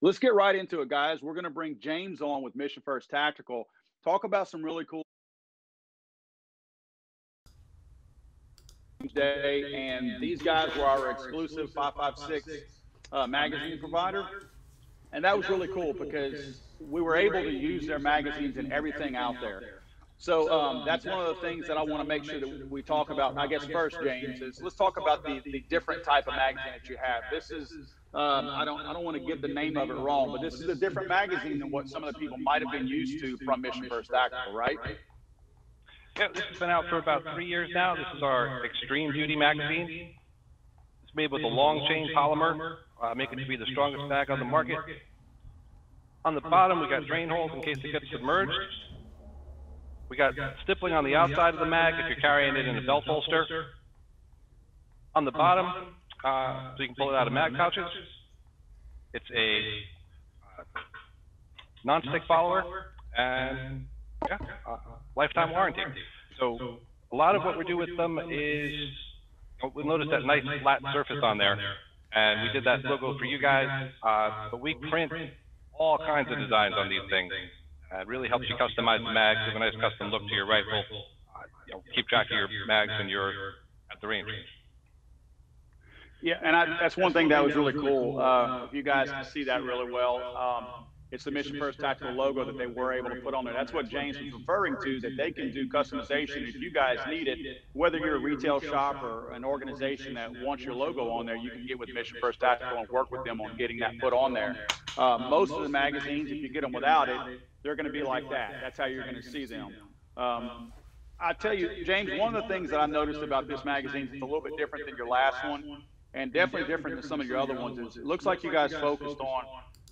Let's get right into it, guys. We're going to bring James on with Mission First Tactical. Talk about some really cool today, and these guys were our exclusive 556 magazine provider, and that was really cool because we were able to use their magazines and everything out there. So that's one of the things that I want to make sure that we talk about. I guess first, James, is let's talk about the different type of magazine that you have. This is I don't want to give the name of it wrong, but this is a different magazine than what some of the people might have been used to from Mission First Tactical, right? Yeah, this has been out for about 3 years now. This is our Extreme Duty magazine. It's made with a long chain polymer, making it to be the strongest mag on the market. On the bottom, we got drain holes in case it gets submerged. We got stippling on the outside of the mag if you're carrying it in a belt holster. On the bottom, so you can pull it out of mag pouches. It's a non-stick follower, and yeah, lifetime warranty. So a lot of what we do with them is, we'll notice that nice flat surface on there, and we did that logo for you guys, but we print all kinds of designs on these things. It really helps you customize the mag, give a nice custom look to your rifle, keep track of your mags when you're at the range. Yeah, and that's one thing that was really cool. If you guys can see that really well, it's the Mission First Tactical logo that they were able to put on there. That's what James was referring to, that they can do customization if you guys need it, whether you're a retail shop or an organization that wants your logo on there, you can get with Mission First Tactical and work with them on getting that put on there. Most of the magazines, if you get them without it, they're going to be like that. That's how you're going to see them. I tell you, James, one of the things that I noticed about this magazine is it's a little bit different than your last one, and definitely different than some of your other ones, is it looks like you guys focused on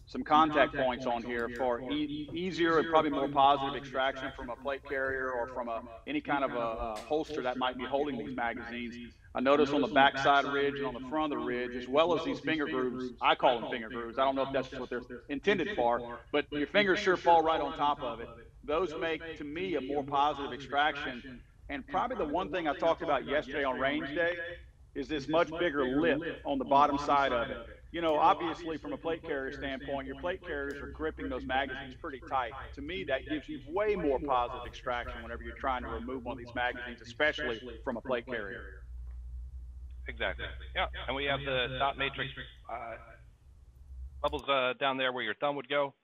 some contact points on here for easier and probably more positive extraction from a plate carrier or from any kind of a holster that might be holding these magazines. I noticed on the backside ridge and on the front of the ridge, as well as these finger grooves, I call them finger grooves. I don't know if that's what they're intended for, but your fingers sure fall right on top of it. Those make, to me, a more positive extraction. And probably the one thing I talked about yesterday on range day is this much bigger lip on the bottom side of it. You know, obviously from a plate carrier standpoint, your plate carriers are gripping those magazines pretty tight. To me, that gives you way more positive extraction whenever you're trying to remove one of these magazines, especially from a plate carrier. Exactly. Yeah, and we have the dot matrix bubbles down there where your thumb would go.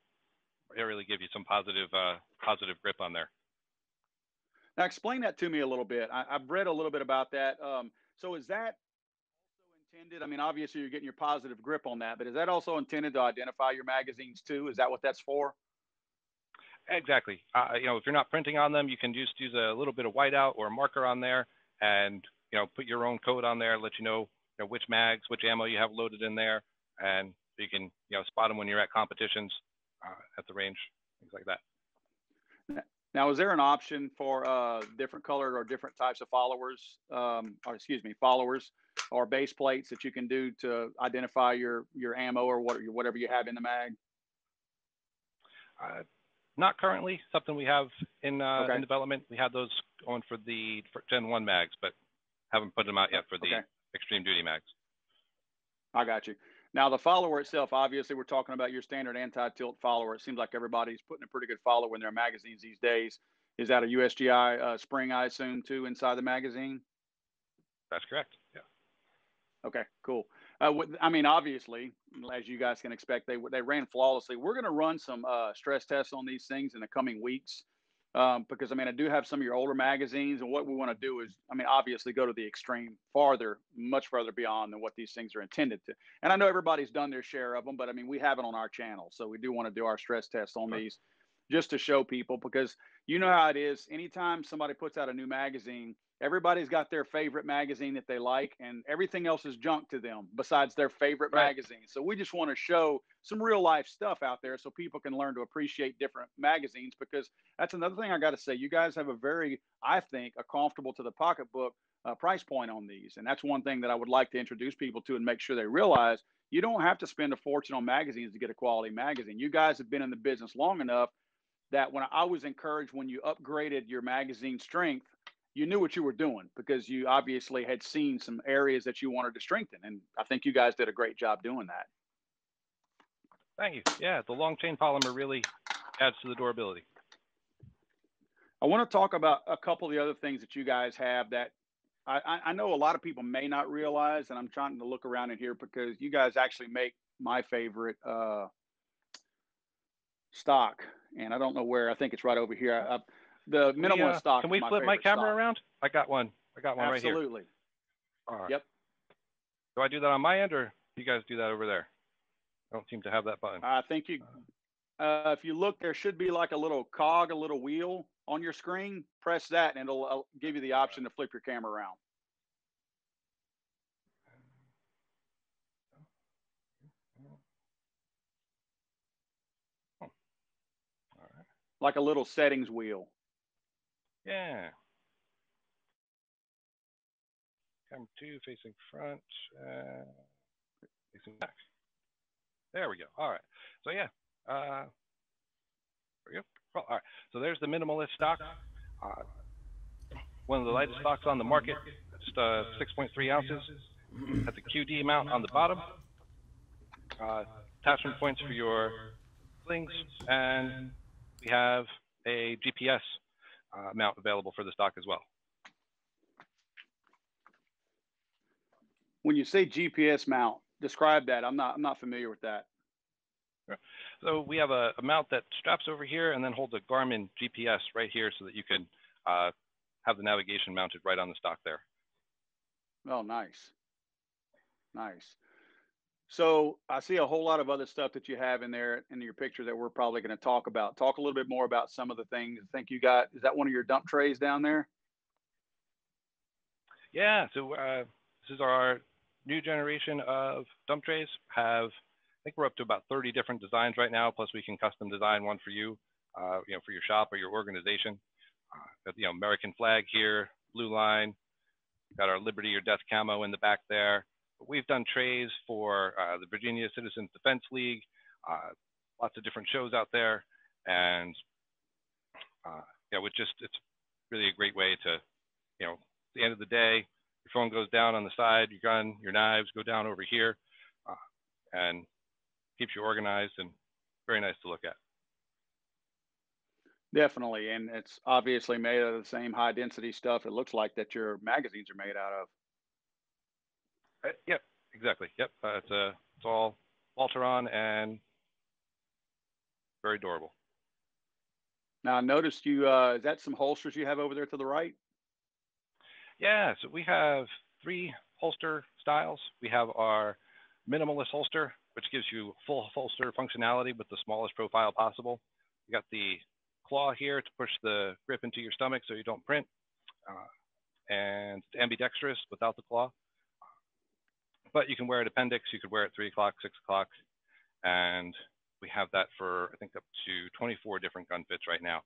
It really gives you some positive grip on there. Now, explain that to me a little bit. I've read a little bit about that. So is that intended? I mean, obviously you're getting your positive grip on that, but is that also intended to identify your magazines too? Is that what that's for? Exactly. If you're not printing on them, you can just use a little bit of whiteout or a marker on there and, put your own code on there, let you know which mags, which ammo you have loaded in there, and you can, spot them when you're at competitions, at the range, things like that. Now, is there an option for different colored or different types of followers or base plates that you can do to identify your ammo or whatever you have in the mag? Not currently. Something we have in development. We had those going for the Gen 1 mags, but haven't put them out yet for the Extreme Duty mags. I got you. Now, the follower itself, obviously, we're talking about your standard anti-tilt follower. It seems like everybody's putting a pretty good follower in their magazines these days. Is that a USGI spring, I assume, too, inside the magazine? That's correct, yeah. Okay, cool. I mean, obviously, as you guys can expect, they ran flawlessly. We're going to run some stress tests on these things in the coming weeks because, I mean, I do have some of your older magazines, and what we want to do is, I mean, obviously go to the extreme much further beyond than what these things are intended to. And I know everybody's done their share of them, but, I mean, we have it on our channel, so we do want to do our stress tests on these just to show people because you know how it is. Anytime somebody puts out a new magazine, everybody's got their favorite magazine that they like, and everything else is junk to them besides their favorite magazine. So we just want to show some real life stuff out there so people can learn to appreciate different magazines, because that's another thing I got to say. You guys have a very, I think, a comfortable to the pocketbook price point on these. And that's one thing that I would like to introduce people to and make sure they realize you don't have to spend a fortune on magazines to get a quality magazine. You guys have been in the business long enough that when I was encouraged when you upgraded your magazine strength, you knew what you were doing because you obviously had seen some areas that you wanted to strengthen. And I think you guys did a great job doing that. Thank you. Yeah, the long chain polymer really adds to the durability. I want to talk about a couple of the other things that you guys have that I know a lot of people may not realize, and I'm trying to look around in here because you guys actually make my favorite stock, and I don't know where. I think it's right over here. The minimalist stock. Can we flip my camera around? I got one. Absolutely. Right here. Absolutely. All right. Yep. Do I do that on my end, or do you guys do that over there? I don't seem to have that button. I think you, if you look, there should be like a little cog, a little wheel on your screen. Press that, and it'll give you the option to flip your camera around. All right. Like a little settings wheel. Yeah. Camera 2 facing front, facing back. There we go. All right. So yeah. There we go. Well, all right. So there's the minimalist stock. One of the lightest stocks on the market. Just 6.3 ounces. Has a QD mount on the bottom. Attachment points for your slings, and we have a GPS mount available for the stock as well. When you say GPS mount, describe that. I'm not familiar with that. Sure. So we have a mount that straps over here and then holds a Garmin GPS right here so that you can have the navigation mounted right on the stock there. Oh, nice. Nice. So I see a whole lot of other stuff that you have in there in your picture that we're probably going to talk about. Talk a little bit more about some of the things. I think you got, is that one of your dump trays down there? Yeah. So this is our new generation of dump trays. Have, I think we're up to about 30 different designs right now. Plus, we can custom design one for you, for your shop or your organization. American flag here, blue line. Got our Liberty or Death camo in the back there. But we've done trays for the Virginia Citizens Defense League. Lots of different shows out there, and it's really a great way to, at the end of the day, your phone goes down on the side, your gun, your knives go down over here, and keeps you organized and very nice to look at. Definitely. And it's obviously made out of the same high density stuff, it looks like, that your magazines are made out of. Yep, exactly. Yep. It's all Balteron and very durable. Now I noticed you, is that some holsters you have over there to the right? Yeah, so we have 3 holster styles. We have our minimalist holster, which gives you full holster functionality with the smallest profile possible. You got the claw here to push the grip into your stomach so you don't print, and ambidextrous without the claw. But you can wear it appendix. You could wear it 3 o'clock, 6 o'clock, and we have that for, I think, up to 24 different gun fits right now.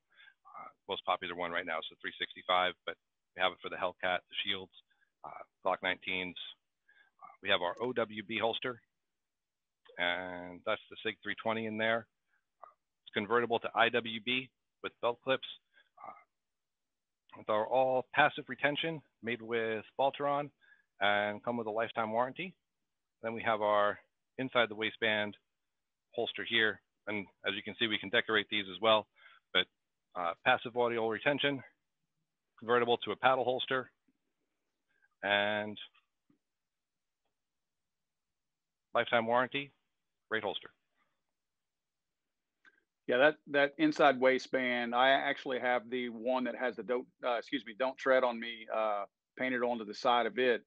Most popular one right now is the 365, but we have it for the Hellcat, the Shields, Glock 19s. We have our OWB holster, and that's the SIG 320 in there. It's convertible to IWB with belt clips. They are all passive retention, made with Balteron, and come with a lifetime warranty. Then we have our inside the waistband holster here, and as you can see, we can decorate these as well. But passive audio retention, convertible to a paddle holster, and lifetime warranty, great holster. Yeah, that inside waistband, I actually have the one that has the don't tread on me painted onto the side of it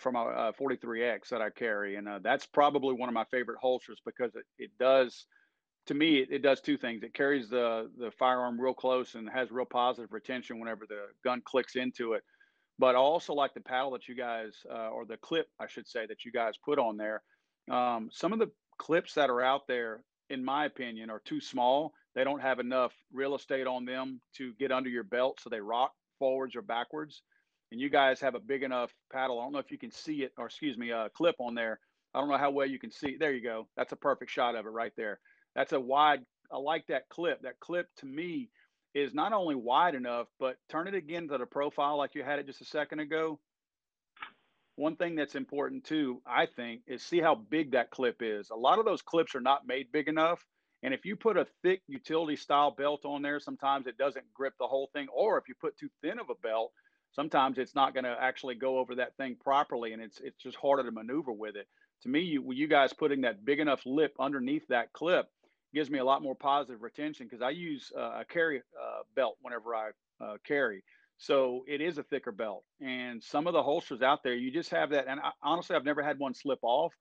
from a 43X that I carry. And that's probably one of my favorite holsters because it does, to me, it does two things. It carries the firearm real close and has real positive retention whenever the gun clicks into it. But I also like the paddle that you guys, or the clip, I should say, that you guys put on there. Some of the clips that are out there, in my opinion, are too small. They don't have enough real estate on them to get under your belt, so they rock forwards or backwards. And you guys have a big enough paddle. I don't know if you can see it, or excuse me, a clip on there. I don't know how well you can see. There you go. That's a perfect shot of it right there. That's a wide, I like that clip. That clip to me is not only wide enough, but turn it again to the profile like you had it just a second ago. One thing that's important too, I think, is see how big that clip is. A lot of those clips are not made big enough. And if you put a thick utility style belt on there, sometimes it doesn't grip the whole thing. Or if you put too thin of a belt, sometimes it's not going to actually go over that thing properly. And it's just harder to maneuver with it. To me, you guys putting that big enough lip underneath that clip gives me a lot more positive retention, because I use a carry belt whenever I carry. So it is a thicker belt. And some of the holsters out there, you just have that. And honestly, I've never had one slip off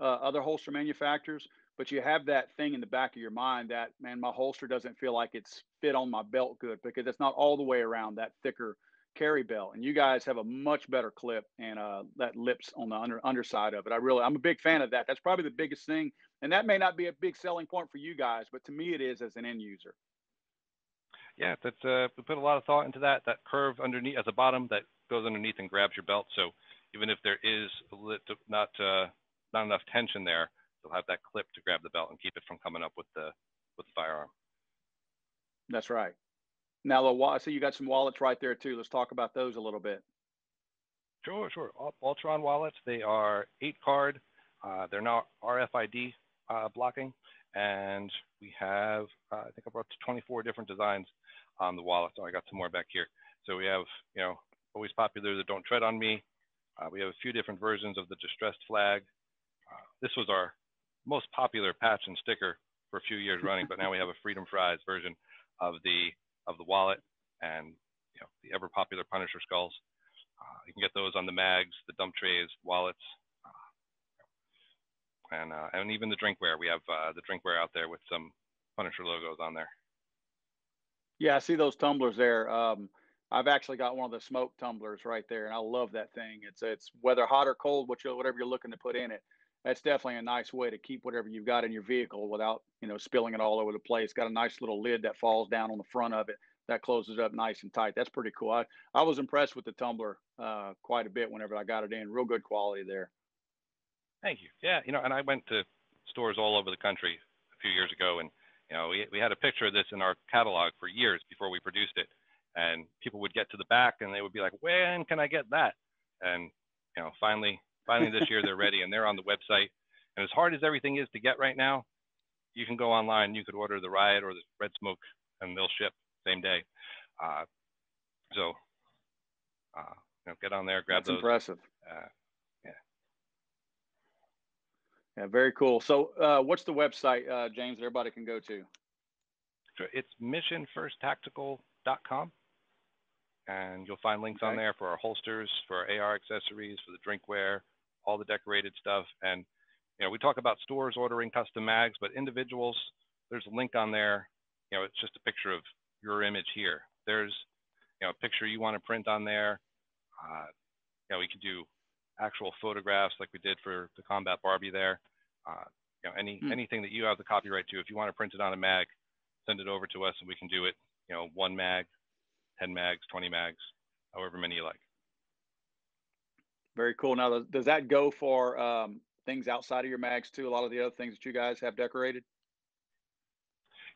other holster manufacturers, but you have that thing in the back of your mind that, man, my holster doesn't feel like it's fit on my belt good, because it's not all the way around that thicker carry belt. And you guys have a much better clip, and that lip's on the underside of it. I'm a big fan of that. That's probably the biggest thing. And that may not be a big selling point for you guys, but to me it is as an end user. Yeah, that's we put a lot of thought into that. That curve underneath at the bottom that goes underneath and grabs your belt. So even if there is not enough tension there, you'll have that clip to grab the belt and keep it from coming up with the firearm. That's right. Now, I see you got some wallets right there too. Let's talk about those a little bit. Sure. Balteron wallets. They are 8-card. They're now RFID blocking, and we have I think about 24 different designs on the wallet. So I got some more back here. So we have, you know, always popular, the Don't Tread on Me. We have a few different versions of the distressed flag. This was our most popular patch and sticker for a few years running, but now we have a Freedom Fries version of the wallet, and you know, the ever popular Punisher skulls. You can get those on the mags, the dump trays, wallets, and even the drinkware. We have the drinkware out there with some Punisher logos on there. Yeah, I see those tumblers there. I've actually got one of the smoke tumblers right there, and I love that thing. It's whether hot or cold, whatever you're looking to put in it. That's definitely a nice way to keep whatever you've got in your vehicle without, you know, spilling it all over the place. Got a nice little lid that falls down on the front of it that closes up nice and tight. That's pretty cool. I was impressed with the tumbler quite a bit whenever I got it in. Real good quality there. Thank you. Yeah, you know, and I went to stores all over the country a few years ago, and you know, we had a picture of this in our catalog for years before we produced it, and people would get to the back and they would be like, "When can I get that?" And you know, finally this year they're ready, and they're on the website. And as hard as everything is to get right now, you can go online, you could order the Riot or the Red Smoke, and they'll ship same day. So you know, get on there, grab those. That's impressive. Yeah, very cool. So what's the website, James, that everybody can go to? Sure. It's missionfirsttactical.com. And you'll find links on there for our holsters, for our AR accessories, for the drinkware, all the decorated stuff. And, you know, we talk about stores ordering custom mags, but individuals, there's a link on there. You know, it's just a picture of your image here. There's, you know, a picture you want to print on there. You know, we could do actual photographs like we did for the Combat Barbie there. You know, anything that you have the copyright to, if you want to print it on a mag, send it over to us and we can do it, you know, 1 mag, 10 mags, 20 mags, however many you like. Very cool. Now, does that go for things outside of your mags too? A lot of the other things that you guys have decorated?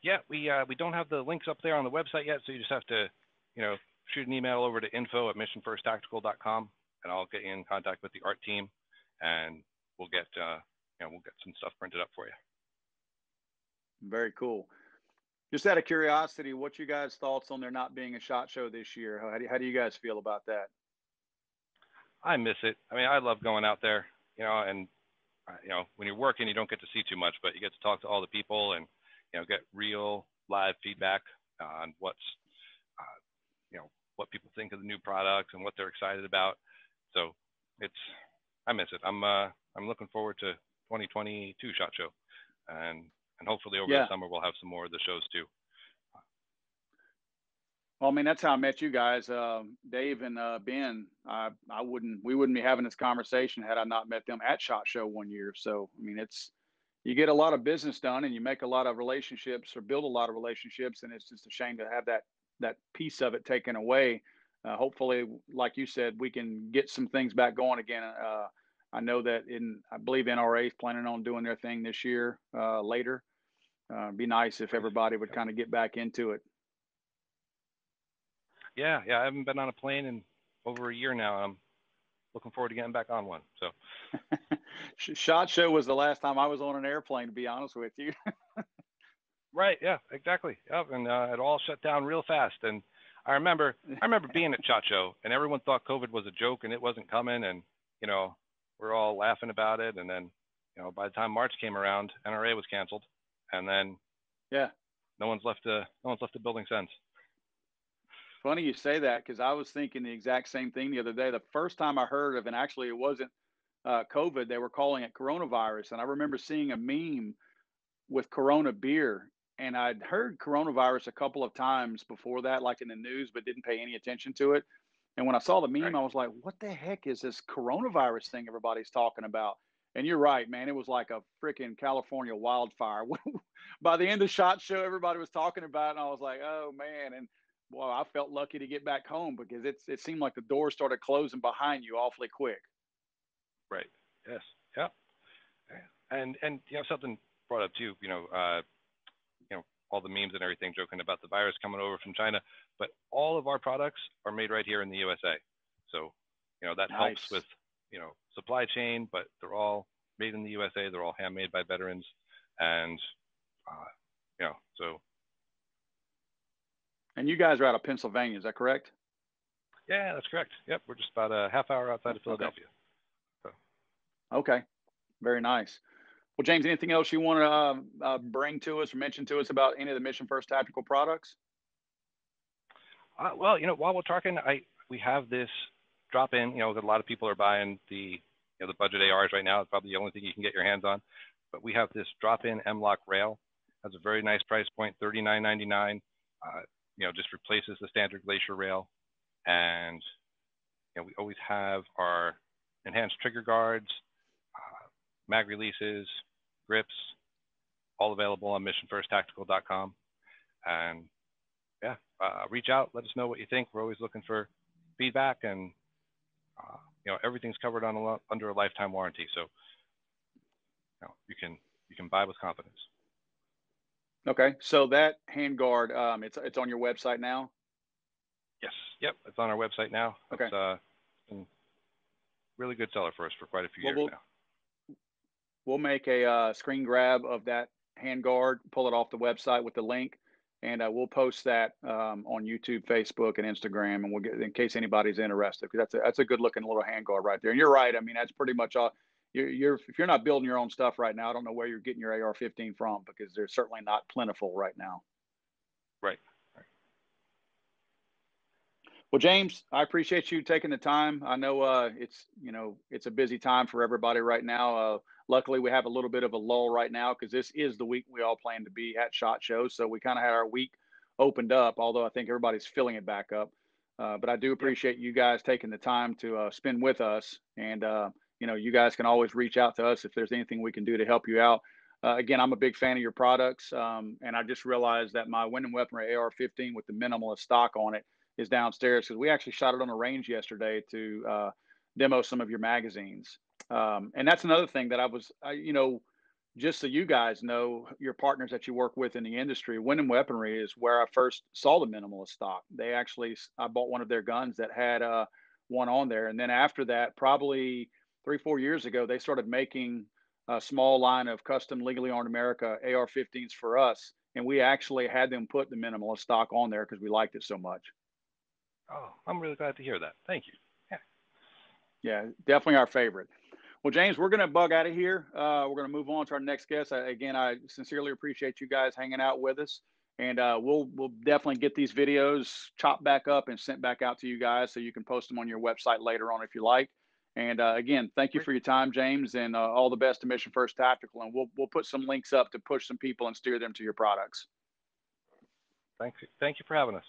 Yeah, we don't have the links up there on the website yet, so you just have to, you know, shoot an email over to info@missionfirsttactical.com, and I'll get you in contact with the art team, and we'll get, you know, we'll get some stuff printed up for you. Very cool. Just out of curiosity, what's you guys' thoughts on there not being a SHOT Show this year? How do you guys feel about that? I miss it. I mean, I love going out there, you know, and, you know, when you're working, you don't get to see too much, but you get to talk to all the people and, you know, get real live feedback on what's, you know, what people think of the new products and what they're excited about. So I miss it. I'm looking forward to 2022 SHOT Show, and hopefully over the summer we'll have some more of the shows too. Well, I mean, that's how I met you guys, Dave and Ben. We wouldn't be having this conversation had I not met them at SHOT Show one year. So I mean, you get a lot of business done, and you make a lot of relationships or build a lot of relationships, and it's just a shame to have that piece of it taken away. Hopefully, like you said, we can get some things back going again. I know that I believe NRA is planning on doing their thing this year, later. It'd be nice if everybody would kind of get back into it. Yeah. I haven't been on a plane in over a year now. I'm looking forward to getting back on one. So, SHOT Show was the last time I was on an airplane, to be honest with you. Right. Yeah. Exactly. Yep. And it all shut down real fast. And I remember being at SHOT Show, and everyone thought COVID was a joke and it wasn't coming, and you know, we're all laughing about it. And then, you know, by the time March came around, NRA was canceled, and then yeah, no one's left the building since. Funny you say that, because I was thinking the exact same thing the other day. The first time I heard of, and actually it wasn't COVID, they were calling it coronavirus, and I remember seeing a meme with Corona beer. And I'd heard coronavirus a couple of times before that, like in the news, but didn't pay any attention to it. And when I saw the meme, right, I was like, what the heck is this coronavirus thing everybody's talking about? And you're right, man. It was like a freaking California wildfire. By the end of SHOT Show, everybody was talking about it. And I was like, oh, man. And, well, I felt lucky to get back home, because it seemed like the doors started closing behind you awfully quick. Right. Yes. Yep. And you know, something brought up, too, all the memes and everything joking about the virus coming over from China, but all of our products are made right here in the USA. So, you know, that nice. Helps with, you know, supply chain, but they're all made in the USA. They're all handmade by veterans. And, you know, so. And you guys are out of Pennsylvania, is that correct? Yeah, that's correct. Yep. We're just about a half hour outside of Philadelphia. Okay. So. Okay. Very nice. Well, James, anything else you want to bring to us or mention to us about any of the Mission First Tactical products? Well, you know, while we're talking, we have this drop in, you know, that a lot of people are buying the budget ARs right now. It's probably the only thing you can get your hands on. But we have this drop in M-LOK rail. Has a very nice price point, $39.99. You know, just replaces the standard Glacier rail. And, you know, we always have our enhanced trigger guards, mag releases, grips, all available on missionfirsttactical.com. And yeah, reach out, let us know what you think. We're always looking for feedback, and you know, everything's covered under a lifetime warranty, so you know, you can buy with confidence. Okay, so that handguard, it's on your website now? Yes, yep, it's on our website now. Okay, it's been really good seller for us for quite a few years now. We'll make a screen grab of that handguard, pull it off the website with the link, and we'll post that on YouTube, Facebook, and Instagram, and we'll get, in case anybody's interested, because that's a good looking little handguard right there. And you're right. I mean, that's pretty much all. If you're not building your own stuff right now, I don't know where you're getting your AR-15 from, because they're certainly not plentiful right now. Right. Right. Well, James, I appreciate you taking the time. I know it's a busy time for everybody right now. Luckily, we have a little bit of a lull right now, because this is the week we all plan to be at SHOT Show. So we kind of had our week opened up, although I think everybody's filling it back up. But I do appreciate you guys taking the time to spend with us. And, you know, you guys can always reach out to us if there's anything we can do to help you out. Again, I'm a big fan of your products. And I just realized that my Wyndham Weaponry AR-15 with the minimalist stock on it is downstairs, because we actually shot it on a range yesterday to demo some of your magazines. And that's another thing that just so you guys know, your partners that you work with in the industry, Wyndham Weaponry is where I first saw the minimalist stock. I bought one of their guns that had one on there. And then after that, probably 3-4 years ago, they started making a small line of custom Legally Armed America AR-15s for us. And we actually had them put the minimalist stock on there because we liked it so much. Oh, I'm really glad to hear that. Thank you. Yeah, definitely our favorite. Well, James, we're going to bug out of here. We're going to move on to our next guest. I sincerely appreciate you guys hanging out with us. And we'll definitely get these videos chopped back up and sent back out to you guys so you can post them on your website later on if you like. And again, thank you for your time, James, and all the best to Mission First Tactical. And we'll put some links up to push some people and steer them to your products. Thank you for having us.